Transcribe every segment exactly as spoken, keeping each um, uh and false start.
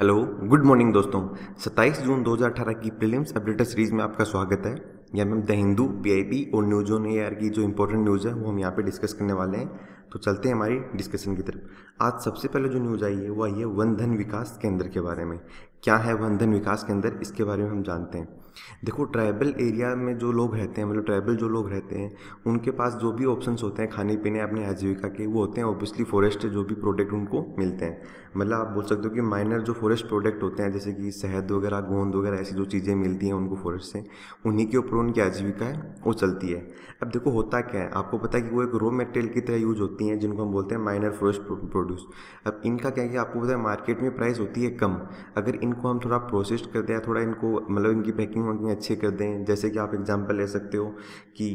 Hello good morning दोस्तों, सत्ताईस जून दो हज़ार अठारह की प्रीलिम्स अपडेटर सीरीज में आपका स्वागत है। यहाँ में हम द हिंदू, पीआईबी और न्यूज ऑन एआर की जो इंपॉर्टेंट न्यूज़ है वो हम यहाँ पे डिस्कस करने वाले हैं। तो चलते हैं हमारी डिस्कशन की तरफ। आज सबसे पहले जो न्यूज़ आई है वो आई है वनधन विकास केंद्र के बारे में। क्या है वनधन विकास केंद्र, इसके बारे में हम जानते हैं। देखो, ट्राइबल एरिया में जो लोग रहते हैं, मतलब ट्राइबल जो लोग रहते हैं, उनके पास जो भी ऑप्शंस होते हैं खाने पीने अपने आजीविका के, वो होते हैं ऑब्वियसली फॉरेस्ट, जो भी प्रोडक्ट उनको मिलते हैं। मतलब आप बोल सकते हो कि माइनर जो फॉरेस्ट प्रोडक्ट होते हैं, जैसे कि शहद वगैरह, गोंद वगैरह, ऐसी जो चीज़ें मिलती हैं उनको फॉरेस्ट से, उन्हीं के ऊपर उनकी आजीविका है वो चलती है। अब देखो होता क्या है, आपको पता है कि वो एक रॉ मटेरियल की तरह यूज होती हैं, जिनको हम बोलते हैं माइनर फॉरेस्ट प्रोड्यूस। अब इनका क्या है, आपको पता है मार्केट में प्राइस होती है कम। अगर इनको हम थोड़ा प्रोसेस्ड कर दें, थोड़ा इनको मतलब इनकी पैकिंग वैकिंग अच्छे कर दें, जैसे कि आप एग्जांपल ले सकते हो कि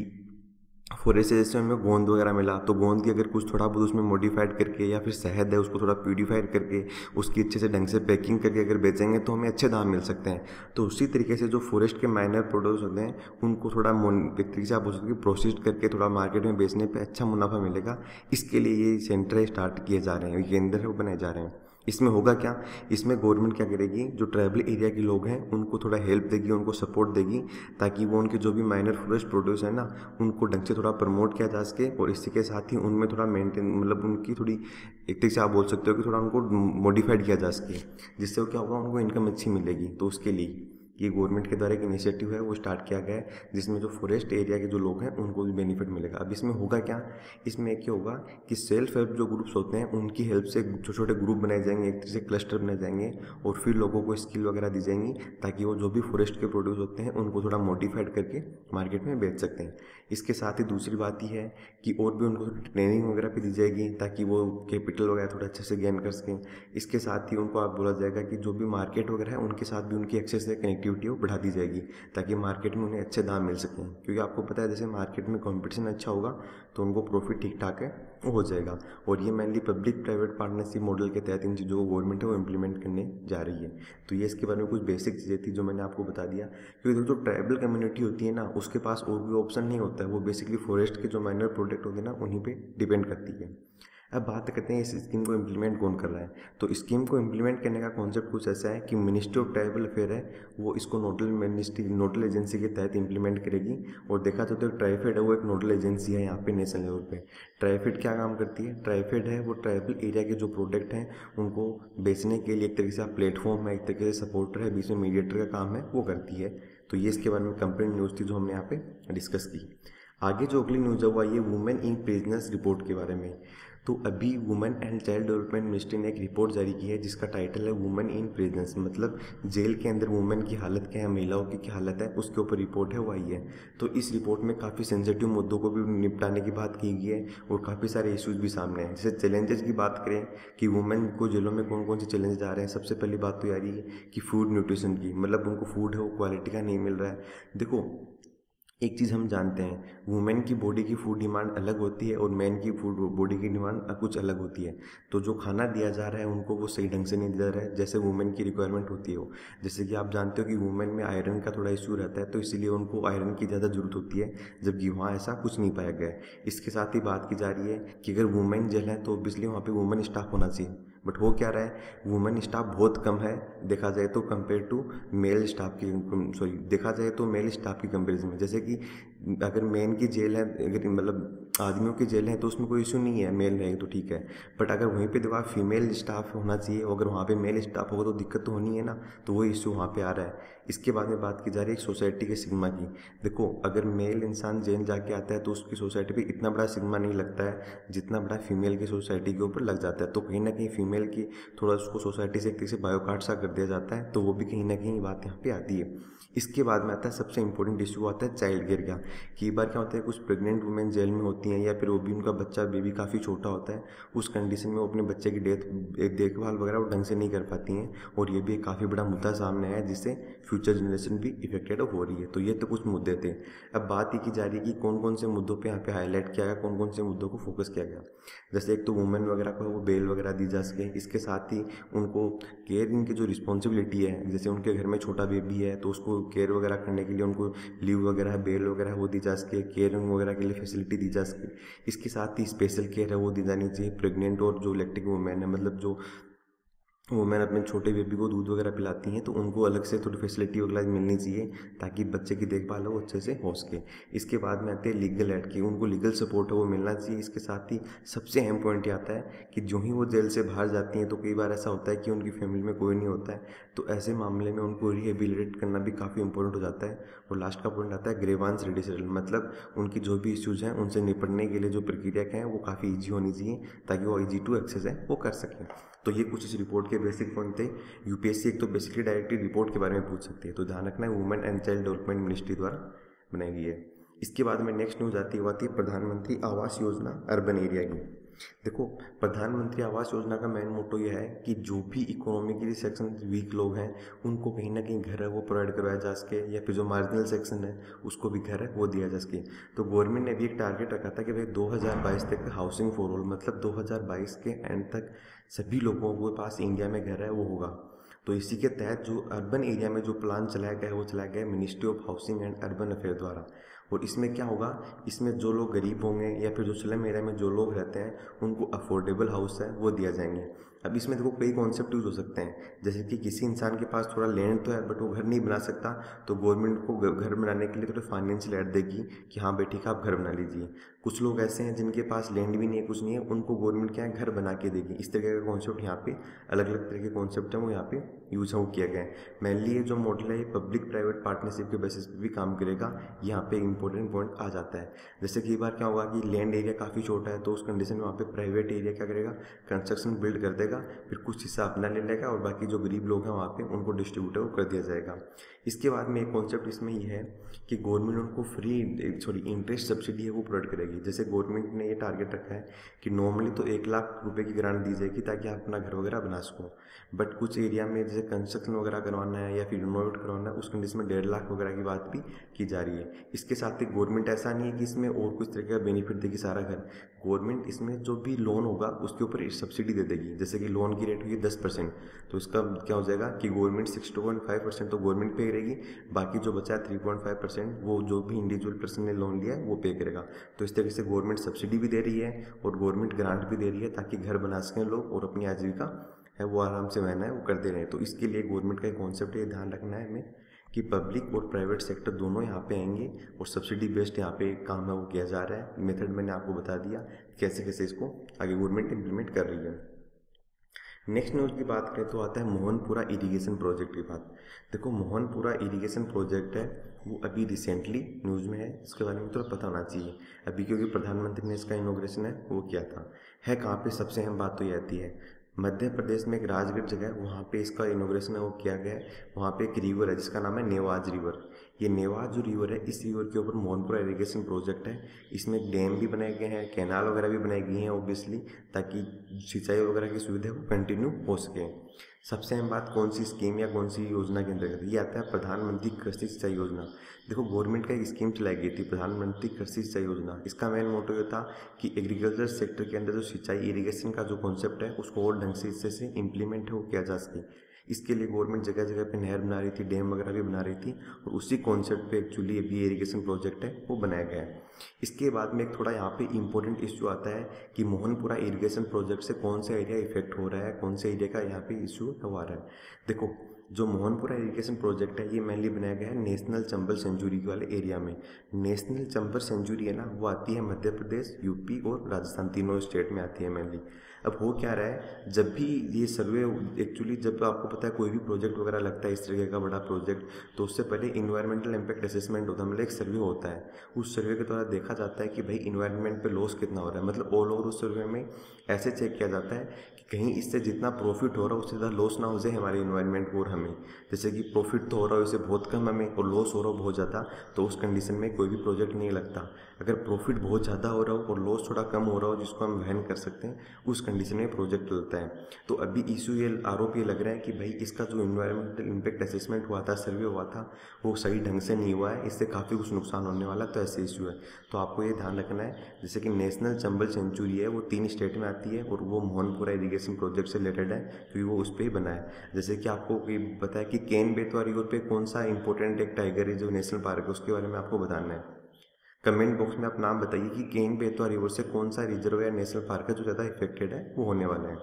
फॉरेस्ट से जैसे हमें गोंद वगैरह मिला, तो गोंद की अगर कुछ थोड़ा बहुत उसमें मॉडिफाइड करके, या फिर शहद है उसको थोड़ा प्यूरीफाइड करके, उसकी अच्छे से ढंग से पैकिंग करके अगर बेचेंगे तो हमें अच्छे दाम मिल सकते हैं। तो उसी तरीके से जो फॉरेस्ट के माइनर प्रोडक्ट्स होते हैं उनको थोड़ा एक तरीके से आप उसकी प्रोसेस करके थोड़ा मार्केट में बेचने पर अच्छा मुनाफा मिलेगा। इसके लिए ये सेंटर स्टार्ट किए जा रहे हैं, केंद्र है वो बनाए जा रहे हैं। इसमें होगा क्या, इसमें गवर्नमेंट क्या करेगी, जो ट्राइबल एरिया के लोग हैं उनको थोड़ा हेल्प देगी, उनको सपोर्ट देगी, ताकि वो उनके जो भी माइनर फॉरेस्ट प्रोड्यूस है ना, उनको ढंग से थोड़ा प्रमोट किया जा सके। और इसी के साथ ही उनमें थोड़ा मेंटेन, मतलब उनकी थोड़ी एक तरीके से आप बोल सकते हो कि थोड़ा उनको मॉडिफाइड किया जा सके, जिससे वो क्या होगा, उनको इनकम अच्छी मिलेगी। तो उसके लिए ये गवर्नमेंट के द्वारा एक इनिशिएटिव है वो स्टार्ट किया गया है, जिसमें जो फॉरेस्ट एरिया के जो लोग हैं उनको भी बेनिफिट मिलेगा। अब इसमें होगा क्या, इसमें एक होगा कि सेल्फ हेल्प जो ग्रुप्स होते हैं उनकी हेल्प से छोटे छोटे ग्रुप बनाए जाएंगे, एक तरह से क्लस्टर बनाए जाएंगे, और फिर लोगों को स्किल वगैरह दी जाएंगी, ताकि वो जो भी फॉरेस्ट के प्रोड्यूस होते हैं उनको थोड़ा मॉडिफाइड करके मार्केट में बेच सकते हैं। इसके साथ ही दूसरी बात यह है कि और भी उनको ट्रेनिंग वगैरह भी दी जाएगी, ताकि वो कैपिटल वगैरह थोड़ा अच्छे से गेन कर सकें। इसके साथ ही उनको आप बोला जाएगा कि जो भी मार्केट वगैरह है उनके साथ भी उनकी एक्सेस से कनेक्टिव बढ़ा दी जाएगी, ताकि मार्केट में उन्हें अच्छे दाम मिल सकें। क्योंकि आपको पता है जैसे मार्केट में कंपटीशन अच्छा होगा तो उनको प्रॉफिट ठीक ठाक है वो हो जाएगा। और ये mainly public private partnership model के तहत इन चीज़ों को गवर्नमेंट है वो इंप्लीमेंट करने जा रही है। तो ये इसके बारे में कुछ बेसिक चीज़ें थी जो मैंने आपको बता दिया। क्योंकि जो ट्राइबल कम्युनिटी होती है ना, उसके पास और भी ऑप्शन नहीं होता है, वो बेसिकली फॉरेस्ट के जो माइनर प्रोडक्ट होते हैं ना उन्हीं पर डिपेंड करती है। अब बात करते हैं इस स्कीम को इम्प्लीमेंट कौन कर रहा है। तो स्कीम को इम्प्लीमेंट करने का कॉन्सेप्ट कुछ ऐसा है कि मिनिस्ट्री ऑफ ट्राइबल अफेयर है वो इसको नोडल मिनिस्ट्री नोडल एजेंसी के तहत इम्प्लीमेंट करेगी। और देखा जाए तो ट्राइफेड है वो एक नोडल एजेंसी है यहाँ पे नेशनल लेवल पे। ट्राइफेड क्या काम करती है, ट्राइफेड है वो ट्राइबल एरिया के जो प्रोडक्ट हैं उनको बेचने के लिए एक तरीके से प्लेटफॉर्म है, एक तरीके से सपोर्टर है, बीच में मीडिएटर का काम है वो करती है। तो ये इसके बारे में कंप्लीट न्यूज़ थी जो हमने यहाँ पे डिस्कस की। आगे जो अगली न्यूज़ है वो आई है वुमेन इन बिजनेस रिपोर्ट के बारे में। तो अभी women and child development ministry ने एक रिपोर्ट जारी की है जिसका टाइटल है वुमेन इन प्रिजन्स, मतलब जेल के अंदर वुमेन की हालत क्या है, महिलाओं की क्या हालत है, उसके ऊपर रिपोर्ट है वो आई है। तो इस रिपोर्ट में काफ़ी सेंसिटिव मुद्दों को भी निपटाने की बात की गई है और काफ़ी सारे इश्यूज भी सामने हैं। जैसे चैलेंजेस की बात करें कि वुमेन को जेलों में कौन कौन से चैलेंजेस आ रहे हैं, सबसे पहली बात तो आ रही है कि फूड न्यूट्रिशन की, मतलब उनको फूड है वो क्वालिटी का नहीं मिल रहा है। देखो एक चीज़ हम जानते हैं, वुमेन की बॉडी की फूड डिमांड अलग होती है और मैन की फूड बॉडी की डिमांड कुछ अलग होती है। तो जो खाना दिया जा रहा है उनको वो सही ढंग से नहीं दिया जा रहा है जैसे वुमेन की रिक्वायरमेंट होती है वो। जैसे कि आप जानते हो कि वुमेन में आयरन का थोड़ा इशू रहता है, तो इसीलिए उनको आयरन की ज़्यादा ज़रूरत होती है, जबकि वहाँ ऐसा कुछ नहीं पाया गया है। इसके साथ ही बात की जा रही है कि अगर वुमेन जेल है तो ऑब्वियसली वहाँ पर वुमेन स्टाफ होना चाहिए, बट हो क्या रहा है, वुमेन स्टाफ बहुत कम है देखा जाए तो कंपेयर टू मेल स्टाफ की, सॉरी देखा जाए तो मेल स्टाफ की कंपेरिजन में। जैसे कि अगर मेन की जेल है, अगर मतलब आदमियों की जेल है तो उसमें कोई इशू नहीं है, मेल रहेगा तो ठीक है, बट अगर वहीं पे देखो फीमेल स्टाफ होना चाहिए, अगर वहाँ पे मेल स्टाफ होगा तो दिक्कत तो होनी है ना, तो वही इशू वहाँ पे आ रहा है। इसके बाद में बात की जा रही है सोसाइटी के सिग्मा की। देखो अगर मेल इंसान जेल जाके आता है तो उसकी सोसाइटी पर इतना बड़ा सिग्मा नहीं लगता है जितना बड़ा फीमेल की सोसाइटी के ऊपर लग जाता है। तो कहीं ना कहीं फीमेल की थोड़ा उसको सोसाइटी से एक तरह से बायोकार्ड सा कर दिया जाता है, तो वो भी कहीं ना कहीं बात यहाँ पे आती है। इसके बाद में आता है सबसे इंपॉर्टेंट इशू आता है चाइल्ड केयर का। कई बार क्या होता है कुछ प्रेग्नेंट वुमेन जेल में होती हैं, या फिर वो भी उनका बच्चा बेबी काफ़ी छोटा होता है, उस कंडीशन में वो अपने बच्चे की डेथ देखभाल वगैरह वो ढंग से नहीं कर पाती हैं, और ये भी एक काफ़ी बड़ा मुद्दा सामने आया जिससे फ्यूचर जनरेशन भी इफेक्टेड हो रही है। तो ये तो कुछ मुद्दे थे। अब बात ये की जा रही है कि कौन कौन से मुद्दों पर यहाँ पे हाईलाइट किया गया, कौन कौन से मुद्दों को फोकस किया गया। जैसे एक तो वुमेन वगैरह को वो बेल वगैरह दी जा सके, इसके साथ ही उनको केयरिंग की जो रिस्पॉन्सिबिलिटी है, जैसे उनके घर में छोटा बेबी है तो उसको केयर वगैरह करने के लिए उनको लीव वगैरह बेल वगैरह वो दी जा सके, केयरिंग वगैरह के लिए फैसिलिटी दी जा सके। इसके साथ ही स्पेशल केयर है वो दी जानी चाहिए प्रेग्नेंट और जो इलेक्ट्रिक वुमेन है, मतलब जो वोमेन अपने छोटे बेबी को दूध वगैरह पिलाती हैं तो उनको अलग से थोड़ी फैसिलिटी वगैरह मिलनी चाहिए ताकि बच्चे की देखभाल हो अच्छे से हो सके। इसके बाद में आते हैं लीगल एड की, उनको लीगल सपोर्ट है वो मिलना चाहिए। इसके साथ ही सबसे अहम पॉइंट ये आता है कि जो ही वो जेल से बाहर जाती हैं तो कई बार ऐसा होता है कि उनकी फैमिली में कोई नहीं होता है, तो ऐसे मामले में उनको रिहेबिलिटेट करना भी काफ़ी इंपॉर्टेंट हो जाता है। और लास्ट का पॉइंट आता है ग्रेवांस रिडिसल, मतलब उनकी जो भी इश्यूज़ हैं उनसे निपटने के लिए जो प्रक्रिया है वो काफ़ी ईजी होनी चाहिए ताकि वो ईजी टू एक्सेस है वो कर सकें। तो ये कुछ इस रिपोर्ट के बेसिक पॉइंट थे। यूपीएससी एक तो बेसिकली डायरेक्टली रिपोर्ट के बारे में पूछ सकती है, तो ध्यान रखना है women and child development ministry द्वारा बनाई गई है। इसके बाद में नेक्स्ट न्यूज आती हुआ थी प्रधानमंत्री आवास योजना अर्बन एरिया की। देखो प्रधानमंत्री आवास योजना का मेन मोटो यह है कि जो भी इकोनॉमिकली सेक्शन वीक लोग हैं उनको कहीं ना कहीं घर है वो प्रोवाइड करवाया जा सके, या फिर जो मार्जिनल सेक्शन है उसको भी घर है वो दिया जा सके। तो गवर्नमेंट ने भी एक टारगेट रखा था कि भाई दो हज़ार बाईस तक हाउसिंग फॉर ऑल, मतलब दो हज़ार बाईस के एंड तक सभी लोगों के पास इंडिया में घर है वो होगा। तो इसी के तहत जो अर्बन एरिया में जो प्लान चलाया गया है वो चलाया गया है ministry of housing and urban affair द्वारा। और इसमें क्या होगा, इसमें जो लोग गरीब होंगे या फिर जो स्लम एरिया में जो लोग रहते हैं उनको अफोर्डेबल हाउस है वो दिया जाएंगे। अब इसमें देखो कई कॉन्सेप्ट यूज़ हो सकते हैं, जैसे कि किसी इंसान के पास थोड़ा लैंड तो है बट वो घर नहीं बना सकता, तो गवर्नमेंट को घर बनाने के लिए थोड़ा फाइनेंशियल ऐड देगी कि हाँ बेटी का आप घर बना लीजिए। कुछ लोग ऐसे हैं जिनके पास लैंड भी नहीं है, कुछ नहीं है, उनको गवर्नमेंट क्या है घर बना के देगी। इस तरीके का कॉन्सेप्ट यहाँ पे अलग अलग तरह के कॉन्सेप्ट हैं वो यहाँ पे यूज आउट किया गया है। मेनली ये जो मॉडल है ये पब्लिक प्राइवेट पार्टनरशिप के बेसिस पे भी काम करेगा, यहाँ पे इंपॉर्टेंट पॉइंट आ जाता है। जैसे कई बार क्या होगा कि लैंड एरिया काफ़ी छोटा है तो उस कंडीशन में वहाँ पे प्राइवेट एरिया क्या करेगा कंस्ट्रक्शन बिल्ड कर देगा, फिर कुछ हिस्सा अपना ले लेगा और बाकी जो गरीब लोग हैं वहाँ पे उनको डिस्ट्रीब्यूटर कर दिया जाएगा। इसके बाद में एक कॉन्सेप्ट इसमें यह है कि गवर्नमेंट उनको फ्री सॉरी इंटरेस्ट सब्सिडी है वो प्रोवाइड करेगी। जैसे गवर्नमेंट ने ये टारगेट रखा है कि नॉर्मली तो एक लाख रुपये की ग्रांट दी जाएगी ताकि आप अपना घर वगैरह बना सको, बट कुछ एरिया में जैसे कंस्ट्रक्शन वगैरह करवाना है या फिर रिनोवेट करवाना है उस कंडीशन में डेढ़ लाख वगैरह की बात भी की जा रही है। इसके साथ ही गवर्नमेंट ऐसा नहीं है कि इसमें और कुछ तरीके का बेनिफिट देगी सारा घर, गवर्नमेंट इसमें जो भी लोन होगा उसके ऊपर सब्सिडी दे देगी। जैसे कि लोन की रेट हुई दस परसेंट तो इसका क्या हो जाएगा कि government six point five percent तो गवर्नमेंट पे करेगी, बाकी जो बचा है थ्री पॉइंट फाइव परसेंट वो जो भी इंडिविजुअल पर्सन ने लोन लिया है वो पे करेगा। तो इस तरीके से गवर्नमेंट सब्सिडी भी दे रही है और गवर्नमेंट ग्रांट भी दे रही है ताकि घर बना सकें लोग और अपनी आजीविका है वो आराम से रहना है वो करते रहें। तो इसके लिए गवर्नमेंट का एक कॉन्सेप्ट है, ध्यान रखना है हमें कि पब्लिक और प्राइवेट सेक्टर दोनों यहाँ पे आएंगे और सब्सिडी बेस्ड यहाँ पे काम है वो किया जा रहा है। मेथड मैंने आपको बता दिया कैसे कैसे इसको आगे गवर्नमेंट इम्प्लीमेंट कर रही है। नेक्स्ट न्यूज़ की बात करें तो आता है मोहनपुरा इरिगेशन प्रोजेक्ट की बात। देखो मोहनपुरा इरिगेशन प्रोजेक्ट है वो अभी रिसेंटली न्यूज़ में है, इसके बारे में थोड़ा तो पता होना चाहिए अभी, क्योंकि प्रधानमंत्री ने इसका इनॉग्रेशन है वो किया था। है कहाँ पर, सबसे अहम बात तो ये आती है मध्य प्रदेश में एक राजगढ़ जगह है वहाँ पे इसका इनॉग्रेशन है वो किया गया है। वहाँ पे एक रिवर है जिसका नाम है नेवाज रिवर। ये नेवाज जो रिवर है इस रिवर के ऊपर मोहनपुरा इरिगेशन प्रोजेक्ट है। इसमें डैम भी बनाए गए हैं, कैनाल वगैरह भी बनाई गई हैं ऑब्वियसली, ताकि सिंचाई वगैरह की सुविधा वो कंटिन्यू हो सके। सबसे अहम बात कौन सी स्कीम या कौन सी योजना के अंतर्गत, ये आता है प्रधानमंत्री कृषि सिंचाई योजना। देखो गवर्नमेंट का एक स्कीम चलाई गई थी प्रधानमंत्री कृषि सिंचाई योजना। इसका मेन मोटो ये था कि एग्रीकल्चर सेक्टर के अंदर जो सिंचाई इरिगेशन का जो कॉन्सेप्ट है उसको और ढंग से इससे से इम्प्लीमेंट हो किया जा सके। इसके लिए गवर्नमेंट जगह जगह पे नहर बना रही थी, डैम वगैरह भी बना रही थी और उसी कॉन्सेप्ट पे एक्चुअली अभी इरिगेशन प्रोजेक्ट है वो बनाया गया है। इसके बाद में एक थोड़ा यहाँ पे इम्पोर्टेंट इश्यू आता है कि मोहनपुरा इरिगेशन प्रोजेक्ट से कौन सा एरिया इफेक्ट हो रहा है, कौन से एरिया का यहाँ पे इश्यू हुआ रहा है। देखो जो मोहनपुरा इरिगेशन प्रोजेक्ट है ये मेनली बनाया गया है नेशनल चंबल सेंचुरी के वाले एरिया में। नेशनल चंबल सेंचुरी है ना वो आती है मध्य प्रदेश, यूपी और राजस्थान, तीनों स्टेट में आती है मेनली। अब हो क्या रहा है, जब भी ये सर्वे एक्चुअली जब आपको पता है कोई भी प्रोजेक्ट वगैरह लगता है इस तरीके का बड़ा प्रोजेक्ट तो उससे पहले इन्वायरमेंटल इम्पैक्ट असेसमेंट होता है, मतलब एक सर्वे होता है। उस सर्वे के द्वारा देखा जाता है कि भाई इन्वायरमेंट पे लॉस कितना हो रहा है, मतलब ऑल ओवर उस सर्वे में ऐसे चेक किया जाता है कि कहीं इससे जितना प्रॉफिट हो रहा है उससे ज़्यादा लॉस ना हो जाए हमारे इन्वायरमेंट को और हमें। जैसे कि प्रॉफिट तो हो रहा है उससे बहुत कम हमें और लॉस हो रहा हो बहुत ज़्यादा, तो उस कंडीशन में कोई भी प्रोजेक्ट नहीं लगता। अगर प्रॉफिट बहुत ज़्यादा हो रहा हो और लॉस थोड़ा कम हो रहा हो जिसको हम वहन कर सकते हैं उस कंडीशन में प्रोजेक्ट चलता है। तो अभी इशू ये आरोप ये लग रहा है कि भाई इसका जो इन्वायरमेंटल इम्पैक्ट असेसमेंट हुआ था, सर्वे हुआ था, वो सही ढंग से नहीं हुआ है, इससे काफ़ी कुछ नुकसान होने वाला, तो ऐसे इशू है। तो आपको ये ध्यान रखना है जैसे कि नेशनल चंबल सेंचुरी है वो तीन स्टेट में आती है और वो मोहनपुरा इरिगेशन प्रोजेक्ट से रिलेटेड है क्योंकि वो उस पर ही बना है। जैसे कि आपको पता है कि केन बेतवारियर पे कौन सा इंपॉर्टेंट एक टाइगर रिजर्व नेशनल पार्क है उसके बारे में आपको बताना है। कमेंट बॉक्स में आप नाम बताइए कि केन बेतवा रिवर से कौन सा रिजर्व या नेशनल पार्क है जो ज़्यादा इफेक्टेड है वो होने वाला है।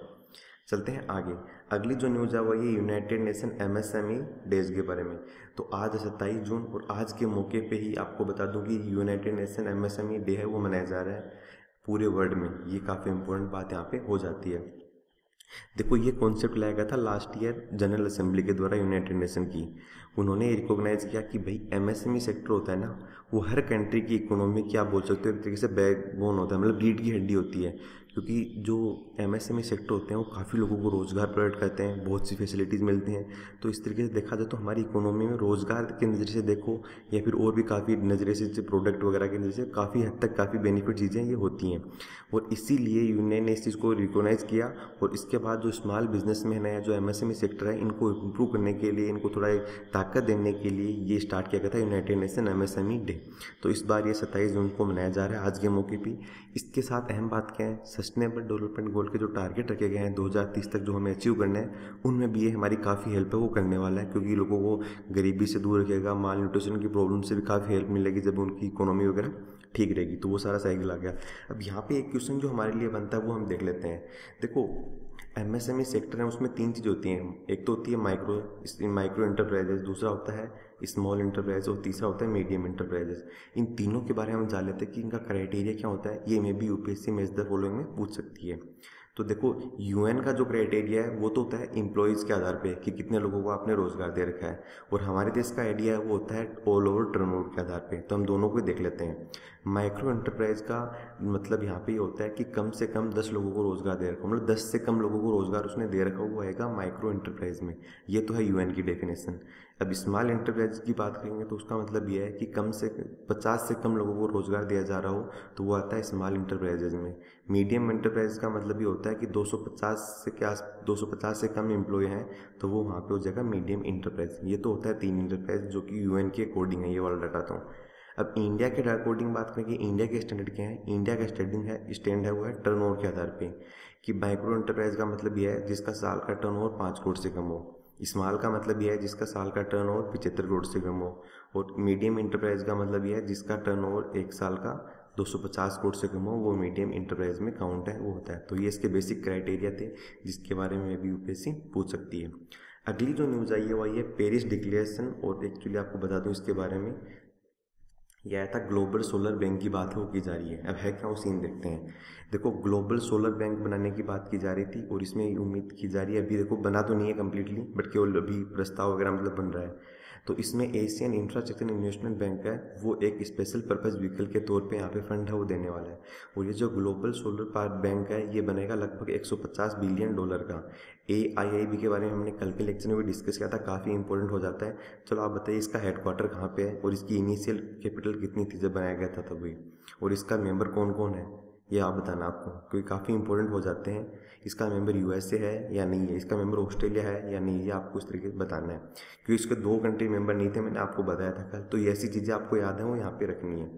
चलते हैं आगे। अगली जो न्यूज़ है वो ये यूनाइटेड नेशन एमएसएमई डेज के बारे में। तो आज सत्ताईस जून और आज के मौके पे ही आपको बता दूं कि यूनाइटेड नेशन एमएसएमई डे है वो मनाया जा रहा है पूरे वर्ल्ड में। ये काफ़ी इंपॉर्टेंट बात यहाँ पे हो जाती है। देखो ये कॉन्सेप्ट लाया गया था लास्ट ईयर जनरल असेंबली के द्वारा यूनाइटेड नेशन की। उन्होंने रिकॉग्नाइज किया कि भाई एमएसएमई सेक्टर होता है ना वो हर कंट्री की इकोनॉमी की आप बोल सकते हो एक तरीके से बैकबोन होता है, मतलब रीढ़ की हड्डी होती है। क्योंकि जो एमएसएमई सेक्टर होते हैं वो काफ़ी लोगों को रोज़गार प्रोवाइड करते हैं, बहुत सी फैसिलिटीज़ मिलती हैं। तो इस तरीके से देखा जाए तो हमारी इकोनॉमी में रोज़गार के नज़रिए से देखो या फिर और भी काफ़ी नज़रिए से प्रोडक्ट वगैरह के नज़र से काफ़ी हद तक काफ़ी बेनिफिट चीज़ें ये होती हैं। और इसीलिए यूनियन ने इस चीज़ को रिकोगनाइज़ किया और इसके बाद जो स्मॉल बिजनेसमैन है, जो एमएसएमई सेक्टर है, इनको इम्प्रूव करने के लिए, इनको थोड़ा ताकत देने के लिए ये स्टार्ट किया गया था यूनाइटेड नेशन एमएसएमई डे। तो इस बार ये सत्ताईस जून को मनाया जा रहा है आज के मौके पर। इसके साथ अहम बात क्या है, सस्टेनेबल डेवलपमेंट गोल के जो टारगेट रखे गए हैं दो हज़ार तीस तक जो हमें अचीव करना है, उनमें भी ये हमारी काफ़ी हेल्प है वो करने वाला है। क्योंकि लोगों को गरीबी से दूर रखेगा, माल न्यूट्रिशन की प्रॉब्लम से भी काफ़ी हेल्प मिलेगी जब उनकी इकोनॉमी वगैरह ठीक रहेगी। तो वो सारा साइकिल आ गया। अब यहाँ पे एक क्वेश्चन जो हमारे लिए बनता है वो हम देख लेते हैं। देखो एमएसएमई सेक्टर है उसमें तीन चीज़ होती हैं, एक तो होती है माइक्रो माइक्रो इंटरप्राइजेज, दूसरा होता है स्मॉल इंटरप्राइज और तीसरा होता है मीडियम इंटरप्राइजेस। इन तीनों के बारे में हम जान लेते हैं कि इनका क्राइटेरिया क्या होता है। ये मे बी यूपीएससी में इस द फॉलोइंग में पूछ सकती है। तो देखो यूएन का जो क्राइटेरिया है वो तो होता है एम्प्लॉयज़ के आधार पे कि कितने लोगों को आपने रोज़गार दे रखा है, और हमारे देश का आइडिया है वो होता है ऑल ओवर टर्नओवर के आधार पे। तो हम दोनों को देख लेते हैं। माइक्रो एंटरप्राइज का मतलब यहाँ पे ये होता है कि कम से कम दस लोगों को रोज़गार दे रखा, मतलब दस से कम लोगों को रोज़गार उसने दे रखा हुआ आएगा माइक्रो एंटरप्राइज में। ये तो है यूएन की डेफिनेशन। अब स्मॉल एंटरप्राइज की बात करेंगे तो उसका मतलब यह है कि कम से पचास से कम लोगों को रोज़गार दिया जा रहा हो तो वो आता है स्मॉल एंटरप्राइजेज में। मीडियम एंटरप्राइज का मतलब ये होता है कि दो सौ पचास से क्या दो सौ पचास से कम एम्प्लॉय हैं तो वो वहाँ पे हो जाएगा मीडियम एंटरप्राइज। ये तो होता है तीन एंटरप्राइज जो कि यूएन के अकॉर्डिंग है, ये वाला डाटा। तो अब इंडिया के अकॉर्डिंग बात करेंगे, इंडिया के स्टैंडर्ड क्या है, इंडिया का स्टैंडिंग है स्टैंड है वो है टर्नओवर के आधार पे कि माइक्रो एंटरप्राइज का मतलब यह है जिसका साल का टर्नओवर पाँच करोड़ से कम हो, स्मॉल का मतलब यह है जिसका साल का टर्नओवर पचहत्तर करोड़ से कम हो, और मीडियम एंटरप्राइज का मतलब यह है जिसका टर्नओवर एक साल का दो सौ पचास करोड़ से कम हो, वो मीडियम इंटरप्राइज में काउंट है वो होता है। तो ये इसके बेसिक क्राइटेरिया थे जिसके बारे में भी यूपीएससी पूछ सकती है। अगली जो न्यूज़ आई है वो आई है पेरिस डिक्लेरेशन, और एक्चुअली आपको बता दूं इसके बारे में यह आया था ग्लोबल सोलर बैंक की बात है वो की जा रही है। अब है क्या वो सीन देखते हैं। देखो ग्लोबल सोलर बैंक बनाने की बात की जा रही थी और इसमें उम्मीद की जा रही है, अभी देखो बना तो नहीं है कम्प्लीटली बट केवल अभी प्रस्ताव वगैरह मतलब बन रहा है। तो इसमें एशियन इंफ्रास्ट्रक्चर इन्वेस्टमेंट बैंक है वो एक स्पेशल पर्पस व्हीकल के तौर पे यहाँ पे फंड है वो देने वाला है। और ये जो ग्लोबल सोलर पार्क बैंक है ये बनेगा लगभग एक सौ पचास बिलियन डॉलर का। ए आई आई बी के बारे में हमने कल के लेक्चर में भी डिस्कस किया था, काफ़ी इंपॉर्टेंट हो जाता है। चलो आप बताइए इसका हेडक्वार्टर कहाँ पे है और इसकी इनिशियल कैपिटल कितनी थी जब बनाया गया था तभी, और इसका मेम्बर कौन कौन है ये आप बताना आपको, क्योंकि काफ़ी इंपॉर्टेंट हो जाते हैं। इसका मेंबर यूएसए है या नहीं है, इसका मेंबर ऑस्ट्रेलिया है या नहीं है, आपको इस तरीके से बताना है। क्योंकि इसके दो कंट्री मेंबर नहीं थे, मैंने आपको बताया था कल। तो ये ऐसी चीज़ें आपको याद है वो यहाँ पे रखनी है।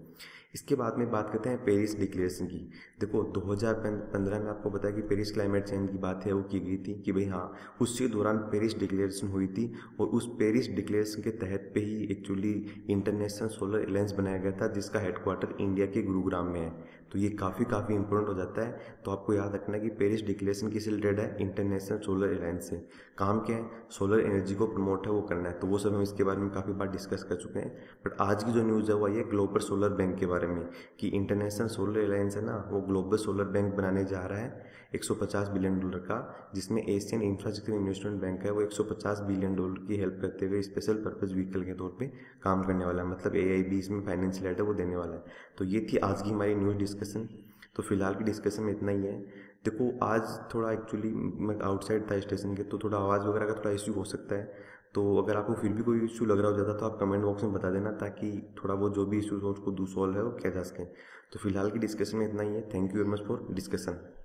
इसके बाद में बात करते हैं पेरिस डिक्लेरेशन की। देखो दो हज़ार पंद्रह में आपको बताया कि पेरिस क्लाइमेट चेंज की बात है वो की गई थी कि भाई हाँ उसी दौरान पेरिस डिक्लेरेशन हुई थी, और उस पेरिस डिक्लेरेशन के तहत पे ही एक्चुअली इंटरनेशनल सोलर अलायंस बनाया गया था जिसका हेडक्वार्टर इंडिया के गुरुग्राम में है। तो ये काफ़ी काफ़ी इंपॉर्टेंट हो जाता है। तो आपको याद रखना है कि पेरिस डिक्लेरेशन किससे रिलेटेड है, इंटरनेशनल सोलर अलायंस से। काम क्या है, सोलर एनर्जी को प्रमोट है वो करना है। तो वो सब हम इसके बारे में काफ़ी बार डिस्कस कर चुके हैं। बट आज की जो न्यूज़ है वो ये ग्लोबल सोलर बैंक के में कि इंटरनेशनल सोलर अलायंस है ना वो ग्लोबल सोलर बैंक बनाने जा रहा है एक सौ पचास बिलियन डॉलर का, जिसमें एशियन इंफ्रास्ट्रक्चर इन्वेस्टमेंट बैंक है वो एक सौ पचास बिलियन डॉलर की हेल्प करते हुए स्पेशल पर्पस व्हीकल के तौर पे काम करने वाला है। मतलब ए आई आई बी इसमें फाइनेंशियल एड है वो देने वाला है। तो ये थी आज की हमारी न्यूज़ डिस्कशन। तो फिलहाल की डिस्कशन में इतना ही है। देखो आज थोड़ा एक्चुअली मैं आउटसाइड था स्टेशन के, तो थोड़ा आवाज़ वगैरह का थोड़ा इश्यू हो सकता है। तो अगर आपको फिर भी कोई इशू लग रहा हो जाता तो आप कमेंट बॉक्स में बता देना, ताकि थोड़ा वो जो भी इशूज़ हो उसको दूसरा सॉल्व है वो किया जा सके। तो फिलहाल की डिस्कशन में इतना ही है। Thank you very much for discussion.